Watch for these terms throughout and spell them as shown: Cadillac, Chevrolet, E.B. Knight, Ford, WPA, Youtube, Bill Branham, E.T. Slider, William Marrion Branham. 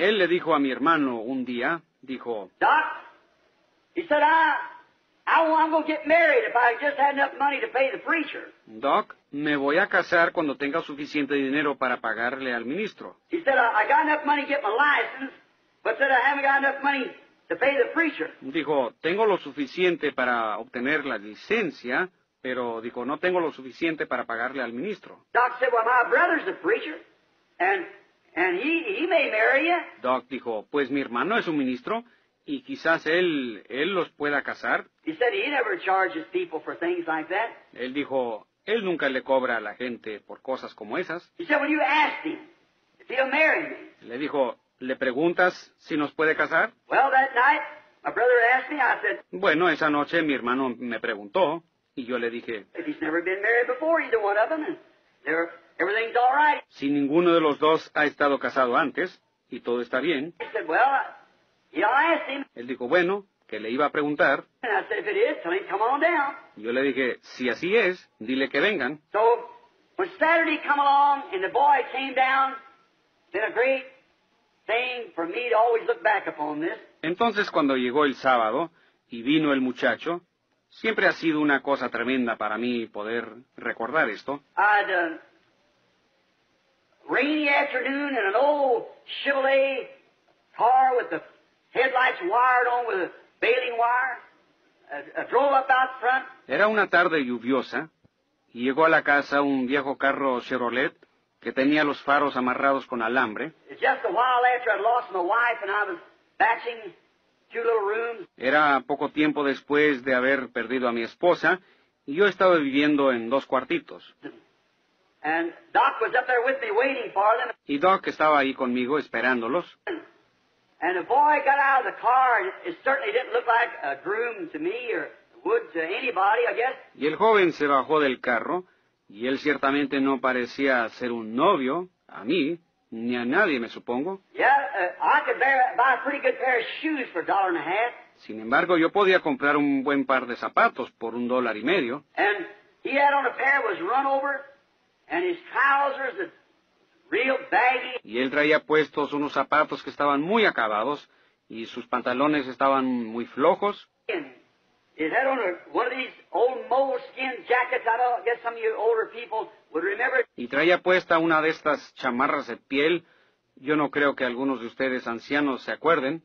Él le dijo a mi hermano un día, dijo... Doc, he said, I'm going to get married if I just had enough money to pay the preacher. Doc, me voy a casar cuando tenga suficiente dinero para pagarle al ministro. He said, I got enough money to get my license, but said I haven't got enough money to pay the preacher. Dijo, tengo lo suficiente para obtener la licencia, pero dijo, no tengo lo suficiente para pagarle al ministro. Doc said, well, my brother's the preacher, and he may marry you. Doc dijo, pues mi hermano es un ministro, y quizás él los pueda casar. He said he never charges people for things like that. Él dijo, él nunca le cobra a la gente por cosas como esas. He said, well, you asked him if he'll marry me. Le dijo, ¿le preguntas si nos puede casar? Well, that night, my brother asked me, I said, bueno, esa noche mi hermano me preguntó, y yo le dije, he's never been married before, either one of them, and everything's all right. Si ninguno de los dos ha estado casado antes, y todo está bien. He said, well, él dijo, bueno, que le iba a preguntar. Yo le dije, si así es, dile que vengan. Entonces, cuando llegó el sábado y vino el muchacho, siempre ha sido una cosa tremenda para mí poder recordar esto. Rainy afternoon in an old Chevrolet car with the headlights wired on with a baling wire. I drove up out front. Era una tarde lluviosa y llegó a la casa un viejo carro Chevrolet que tenía los faros amarrados con alambre. Era poco tiempo después de haber perdido a mi esposa y yo estaba viviendo en dos cuartitos. And Doc was up there with me waiting for them. Y Doc estaba ahí conmigo esperándolos. And the boy got out of the car, and it certainly didn't look like a groom to me or would to anybody, I guess. Y el joven se bajó del carro, y él ciertamente no parecía ser un novio a mí ni a nadie, me supongo. I could buy a pretty good pair of shoes for $1.50. Sin embargo, yo podía comprar un buen par de zapatos por $1.50. And he had on a pair was run over, and his trousers that y él traía puestos unos zapatos que estaban muy acabados y sus pantalones estaban muy flojos. Y traía puesta una de estas chamarras de piel. Yo no creo que algunos de ustedes ancianos se acuerden.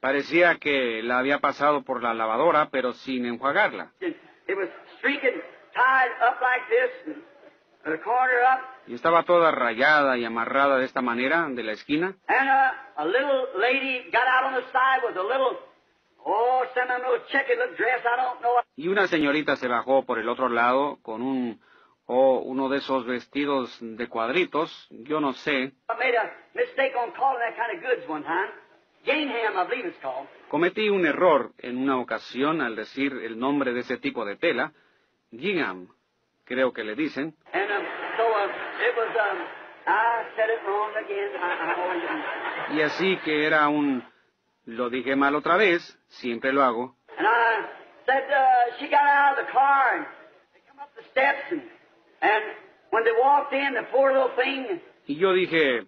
Parecía que la había pasado por la lavadora, pero sin enjuagarla. Y estaba toda rayada y amarrada de esta manera, de la esquina. Y una señorita se bajó por el otro lado con uno de esos vestidos de cuadritos, yo no sé. Cometí un error en una ocasión al decir el nombre de ese tipo de tela, gingham, creo que le dicen. Y así que era lo dije mal otra vez, siempre lo hago. Y yo dije,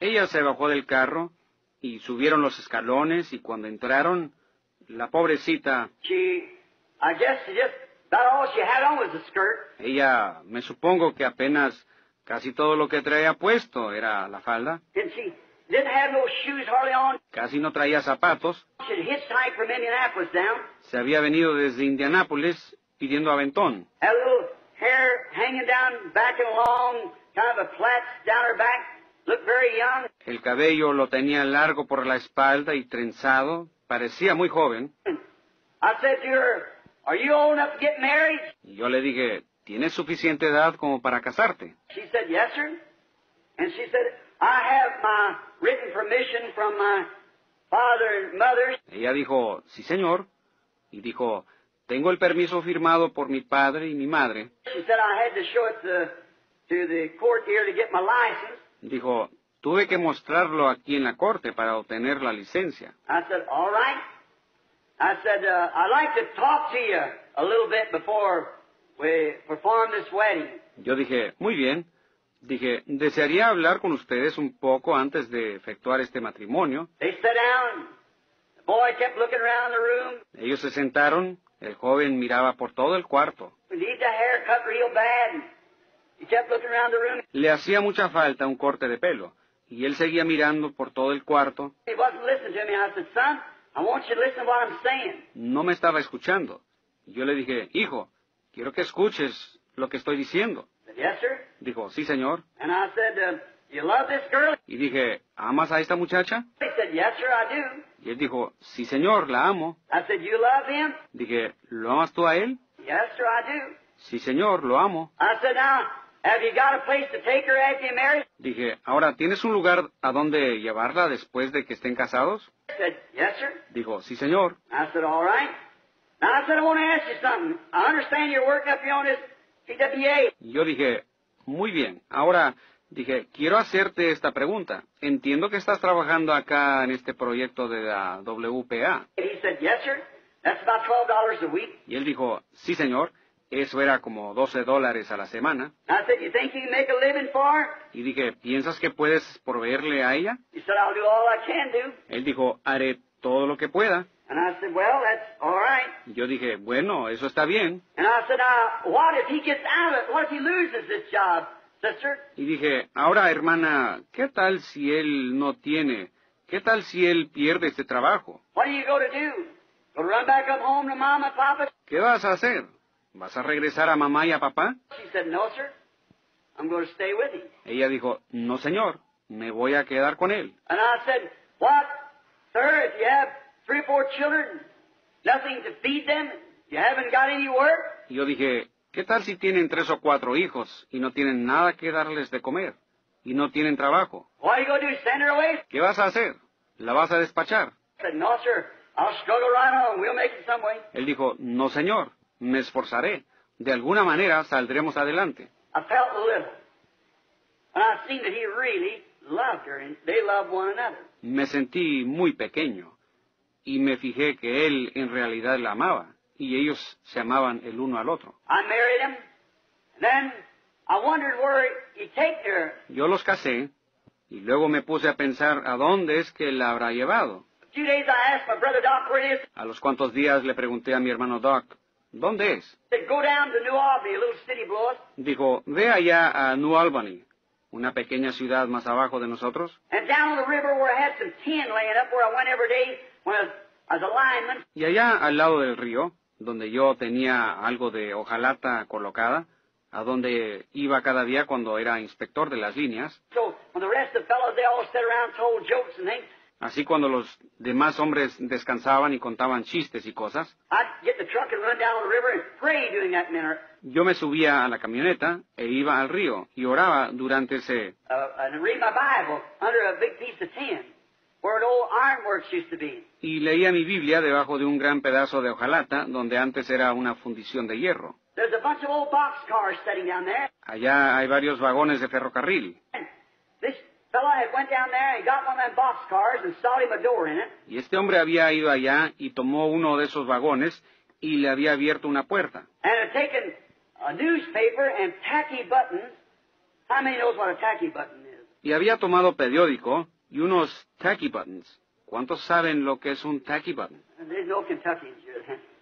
ella se bajó del carro y subieron los escalones y cuando entraron, la pobrecita... Ella, me supongo que apenas casi todo lo que traía puesto era la falda. Casi no traía zapatos. Se había venido desde Indianápolis pidiendo aventón. El cabello lo tenía largo por la espalda y trenzado. Parecía muy joven. Are you old enough to get married? Y yo le dije, ¿tienes suficiente edad como para casarte? She said, yes, sir. And she said, I have my written permission from my father and mother. Ella dijo, sí, señor. Y dijo, tengo el permiso firmado por mi padre y mi madre. She said, I had to show it to the court here to get my license. Dijo, tuve que mostrarlo aquí en la corte para obtener la licencia. I said, all right. I said, I'd like to talk to you a little bit before we perform this wedding. Yo dije, muy bien, Dije, desearía hablar con ustedes un poco antes de efectuar este matrimonio. Ellos se sentaron. El joven miraba por todo el cuarto. Le hacía mucha falta un corte de pelo. Y él seguía mirando por todo el cuarto. No me estaba escuchando. Yo le dije, hijo, quiero que escuches lo que estoy diciendo. Dijo, sí, señor. Y dije, ¿amas a esta muchacha? Y él dijo, sí, señor, la amo. Dije, ¿lo amas tú a él? Sí, señor, lo amo. Dije, ¿ahora tienes un lugar a donde llevarla después de que estén casados? Dijo, sí, señor. Yo dije, muy bien. Ahora, dije, quiero hacerte esta pregunta. Entiendo que estás trabajando acá en este proyecto de la WPA. Y él dijo, sí, señor. Eso era como $12 a la semana. Y dije, ¿piensas que puedes proveerle a ella? Él dijo, haré todo lo que pueda. Yo dije, bueno, eso está bien. Y dije, ahora, hermana, ¿qué tal si él no tiene? ¿Qué tal si él pierde este trabajo? ¿Qué vas a hacer? ¿Vas a regresar a mamá y a papá? Ella dijo, no, señor, me voy a quedar con él. Y yo dije, ¿qué tal si tienen 3 o 4 hijos y no tienen nada que darles de comer y no tienen trabajo? ¿Qué vas a hacer? ¿La vas a despachar? Él dijo, no, señor. Me esforzaré. De alguna manera saldremos adelante. Me sentí muy pequeño y me fijé que él en realidad la amaba y ellos se amaban el uno al otro. Yo los casé y luego me puse a pensar a dónde es que la habrá llevado. A los cuantos días le pregunté a mi hermano Doc, ¿dónde es? Dijo, ve allá a New Albany, una pequeña ciudad más abajo de nosotros. Y allá al lado del río, donde yo tenía algo de hojalata colocada, a donde iba cada día cuando era inspector de las líneas. Así cuando los demás hombres descansaban y contaban chistes y cosas, yo me subía a la camioneta e iba al río y oraba durante ese... Y leía mi Biblia debajo de un gran pedazo de hojalata donde antes era una fundición de hierro. Allá hay varios vagones de ferrocarril. Y este hombre había ido allá y tomó uno de esos vagones y le había abierto una puerta. Y había tomado periódico y unos tacky buttons. ¿Cuántos saben lo que es un tacky button?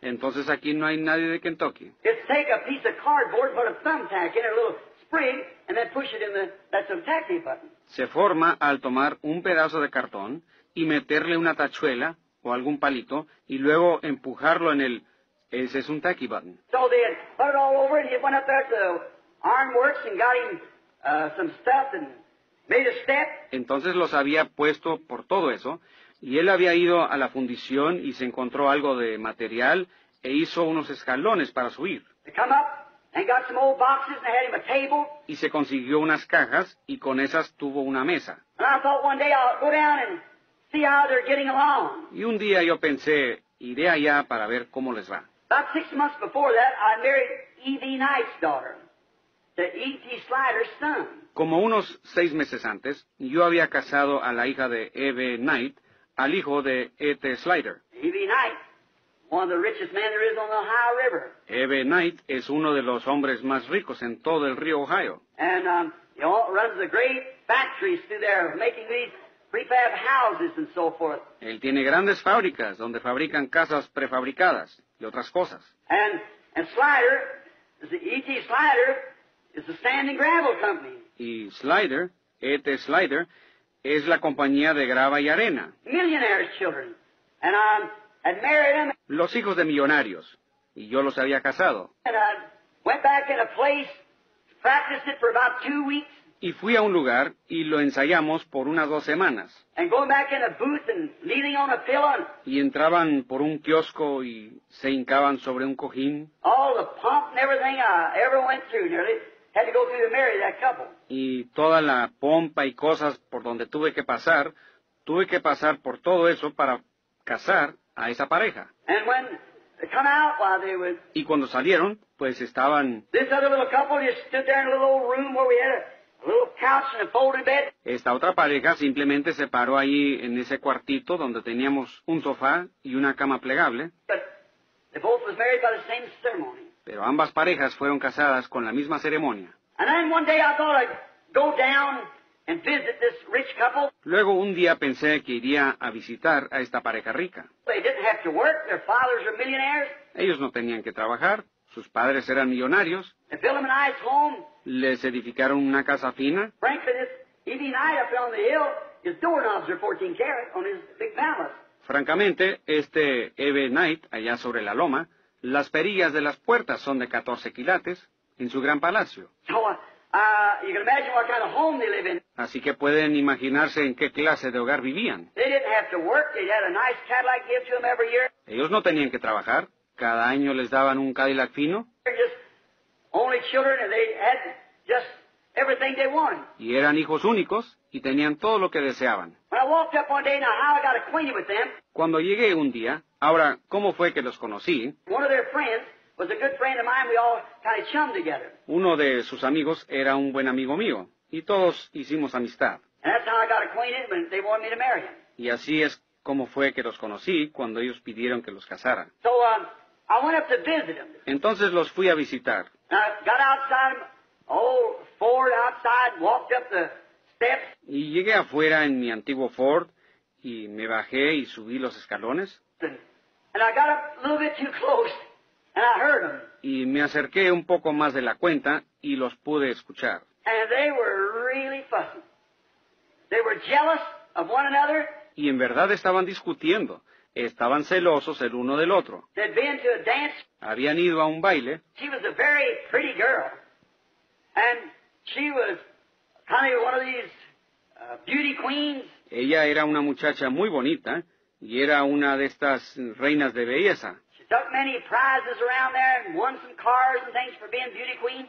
Entonces aquí no hay nadie de Kentucky. Se forma al tomar un pedazo de cartón y meterle una tachuela o algún palito y luego empujarlo en el... Ese es un tacky button. Entonces los había puesto por todo eso y él había ido a la fundición y se encontró algo de material e hizo unos escalones para subir. Y se consiguió unas cajas y con esas tuvo una mesa. Y un día yo pensé, iré allá para ver cómo les va. Como unos 6 meses antes, yo había casado a la hija de E.B. Knight, al hijo de E.T. Slider. E.B. Knight es uno de los hombres más ricos en todo el río Ohio. You know, it runs the great factories through there making these prefab houses and so forth. Él tiene grandes fábricas donde fabrican casas prefabricadas y otras cosas. And Slider, the E.T. Slider, is the sand and gravel company. Y Slider, E.T. Slider, es la compañía de grava y arena. Millionaires' children. And I married them. Los hijos de millonarios. Y yo los había casado. And I went back in a place, practiced it for about 2 weeks. Y fui a un lugar y lo ensayamos por unas 2 semanas. And going back in a booth and leaning on a pillow. Y entraban por un kiosco y se hincaban sobre un cojín. All the pomp and everything I ever went through, nearly had to go through to marry that couple. Y toda la pompa y cosas por donde tuve que pasar por todo eso para casar a esa pareja. And when they come out, while they would. Y cuando salieron, pues estaban. This other little couple just stood there in a little old room where we had a little couch and a folded bed. Esta otra pareja simplemente se paró ahí en ese cuartito donde teníamos un sofá y una cama plegable. But they both was married by the same ceremony. Pero ambas parejas fueron casadas con la misma ceremonia. And then one day I thought I'd go down and visit this rich couple. Luego un día pensé que iría a visitar a esta pareja rica. They didn't have to work. Their fathers were millionaires. Ellos no tenían que trabajar. Sus padres eran millonarios. They built them a nice home. Les edificaron una casa fina. Frankly, this E.B. Knight up on the hill, his doorknobs are 14 karat on his big palace. Francamente, este E.B. Knight, allá sobre la loma, las perillas de las puertas son de 14 quilates en su gran palacio. You can imagine what kind of home they live in. Así que pueden imaginarse en qué clase de hogar vivían. They didn't have to work. They had a nice Cadillac given to them every year. Ellos no tenían que trabajar. Cada año les daban un Cadillac fino. Y eran hijos únicos y tenían todo lo que deseaban. Cuando llegué un día, ahora, ¿cómo fue que los conocí? Uno de sus amigos era un buen amigo mío y todos hicimos amistad. Y así es como fue que los conocí cuando ellos pidieron que los casara. Entonces los fui a visitar. Y llegué afuera en mi antiguo Ford y me bajé y subí los escalones. Y me acerqué un poco más de la cuenta y los pude escuchar. Y en verdad estaban discutiendo. Estaban celosos el uno del otro. Habían ido a un baile. Ella era una muchacha muy bonita y era una de estas reinas de belleza.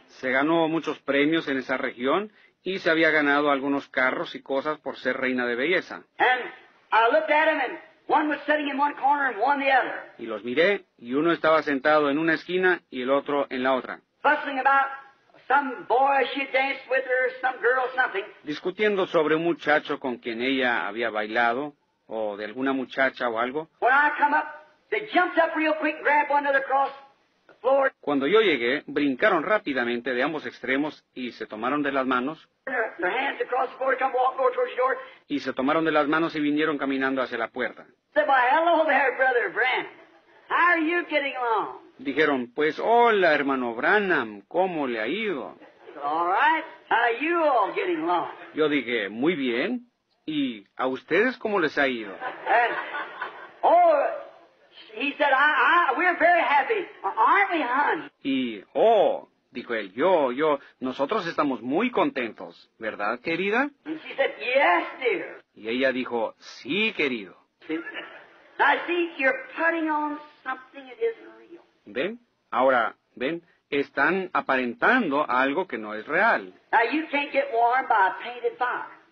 Se ganó muchos premios en esa región y se había ganado algunos carros y cosas por ser reina de belleza. Y los miré, y uno estaba sentado en una esquina y el otro en la otra. Discutiendo sobre un muchacho con quien ella había bailado, o de alguna muchacha o algo. Cuando yo llegué, brincaron rápidamente de ambos extremos y se tomaron de las manos. Y se tomaron de las manos y vinieron caminando hacia la puerta. Dijeron, pues, hola, hermano Branham, ¿cómo le ha ido? Yo dije, muy bien. ¿Y a ustedes cómo les ha ido? Y, oh, dijo él, nosotros estamos muy contentos, ¿verdad, querida? Y ella dijo, sí, querido. ¿Ven? Ahora, ¿ven? Están aparentando algo que no es real.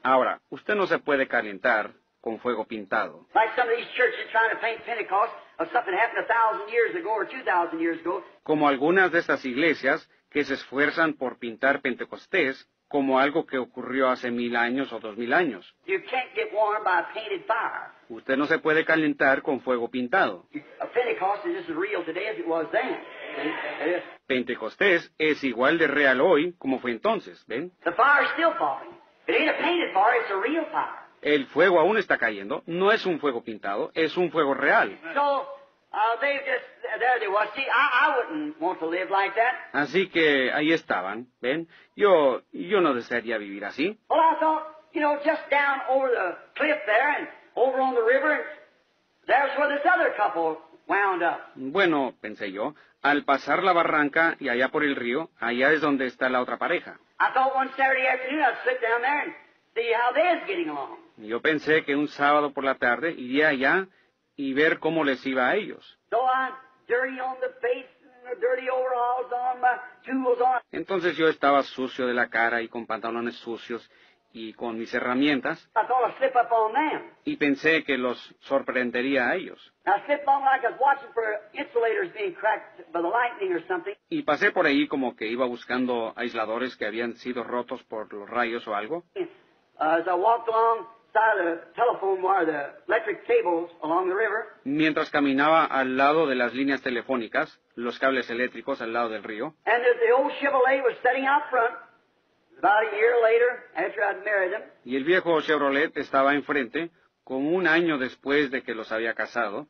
Ahora, usted no se puede calentar con fuego pintado. Como algunas de estas iglesias que se esfuerzan por pintar Pentecostés como algo que ocurrió hace 1000 años o 2000 años. Usted no se puede calentar con fuego pintado. Pentecostés es igual de real hoy como fue entonces, ¿ven? El fuego aún está cayendo, no es un fuego pintado, es un fuego real. Así que ahí estaban, ¿ven? Yo no desearía vivir así. Bueno, pensé yo, al pasar la barranca y allá por el río, allá es donde está la otra pareja. Yo pensé que un sábado por la tarde iría allá y ver cómo les iba a ellos. Entonces yo estaba sucio de la cara y con pantalones sucios y con mis herramientas, y pensé que los sorprendería a ellos. Y pasé por ahí como que iba buscando aisladores que habían sido rotos por los rayos o algo. Mientras caminaba al lado de las líneas telefónicas, los cables eléctricos al lado del río, y el viejo Chevrolet estaba enfrente, como 1 año después de que los había casado,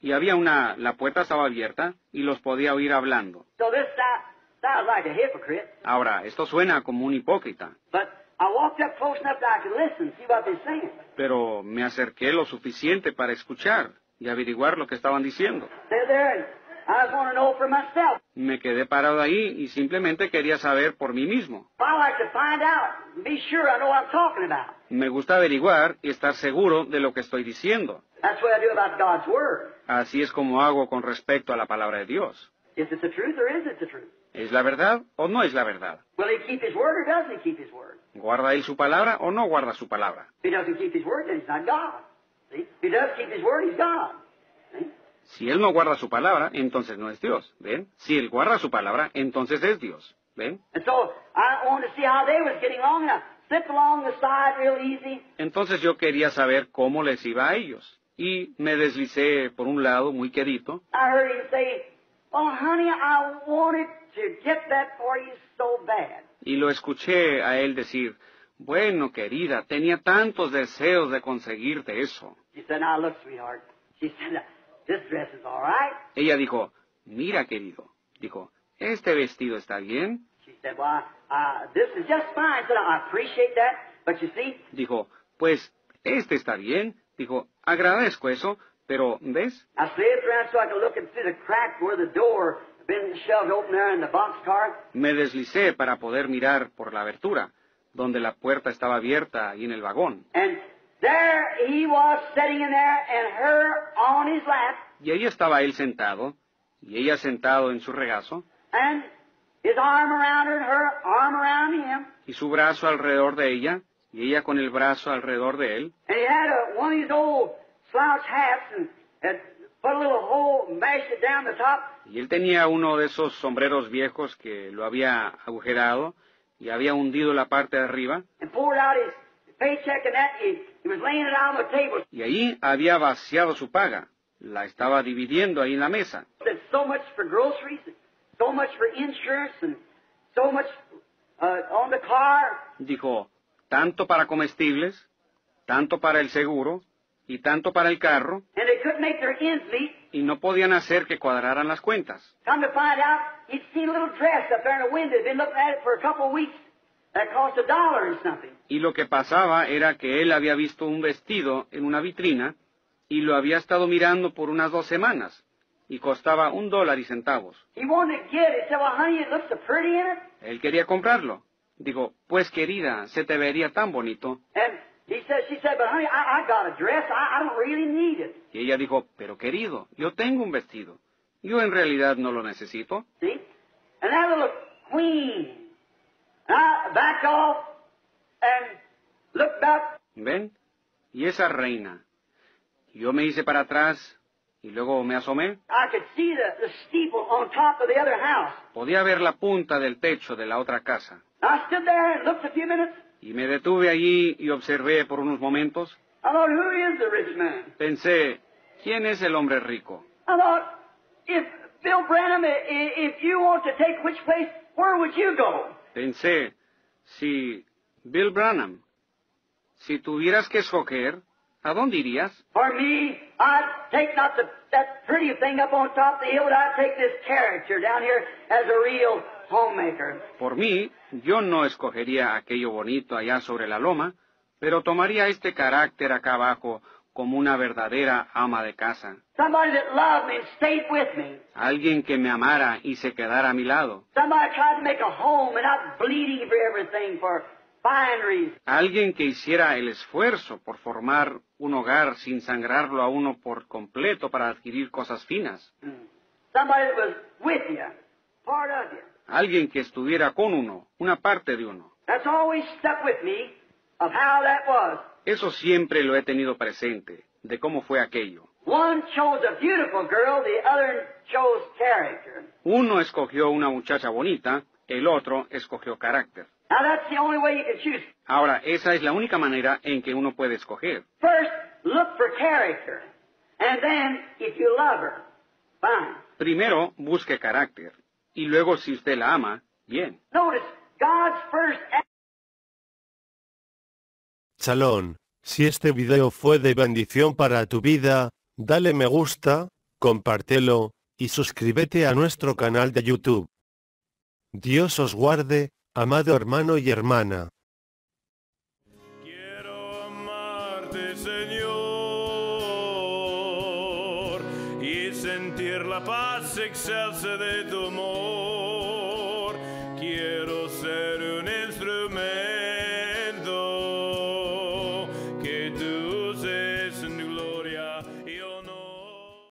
y había la puerta estaba abierta y los podía oír hablando. Ahora, esto suena como un hipócrita. Pero me acerqué lo suficiente para escuchar y averiguar lo que estaban diciendo. Me quedé parado ahí y simplemente quería saber por mí mismo. Me gusta averiguar y estar seguro de lo que estoy diciendo. Así es como hago con respecto a la palabra de Dios. ¿Es la verdad o no es la verdad? ¿Guarda él su palabra o no guarda su palabra? Si él no guarda su palabra, entonces no es Dios, ¿ven? Si él guarda su palabra, entonces es Dios, ¿ven? Entonces yo quería saber cómo les iba a ellos, y me deslicé por un lado muy quedito. Y lo escuché a él decir, bueno, querida, tenía tantos deseos de conseguirte eso. Ella dijo, mira, querido, dijo, ¿este vestido está bien? Dijo, pues, este está bien, dijo, agradezco eso. Pero, ¿ves? Me deslicé para poder mirar por la abertura, donde la puerta estaba abierta y en el vagón. Y ahí estaba él sentado, y ella sentado en su regazo, y su brazo alrededor de ella, y ella con el brazo alrededor de él. Y él tenía uno de esos sombreros viejos que lo había agujerado y había hundido la parte de arriba. Y ahí había vaciado su paga. La estaba dividiendo ahí en la mesa. Dijo, tanto para comestibles, tanto para el seguro, y tanto para el carro, y no podían hacer que cuadraran las cuentas. Y lo que pasaba era que él había visto un vestido en una vitrina, y lo había estado mirando por unas 2 semanas, y costaba $1.00. Él quería comprarlo. Digo, pues querida, se te vería tan bonito. Y ella dijo, pero querido, yo tengo un vestido. Yo en realidad no lo necesito. ¿Ven? Y esa reina. Yo me hice para atrás Y luego me asomé. Podía ver la punta del techo de la otra casa. Y me detuve allí y observé por unos momentos. Pensé, ¿quién es el hombre rico? Pensé, si Bill Branham, si tuvieras que escoger, ¿a dónde irías? Por mí, yo no escogería aquello bonito allá sobre la loma, pero tomaría este carácter acá abajo como una verdadera ama de casa. Alguien que me amara y se quedara a mi lado. Alguien que hiciera el esfuerzo por formar un hogar sin sangrarlo a uno por completo para adquirir cosas finas. Alguien que estuviera con uno, una parte de uno. Eso siempre lo he tenido presente, de cómo fue aquello. Uno escogió una muchacha bonita, el otro escogió carácter. Ahora, esa es la única manera en que uno puede escoger. Primero, busque carácter. Y luego, si usted la ama, bien. Shalom. Si este video fue de bendición para tu vida, dale me gusta, compártelo, y suscríbete a nuestro canal de YouTube. Dios os guarde, amado hermano y hermana. Quiero amarte, Señor, y sentir la paz excelsa de tu amor. Quiero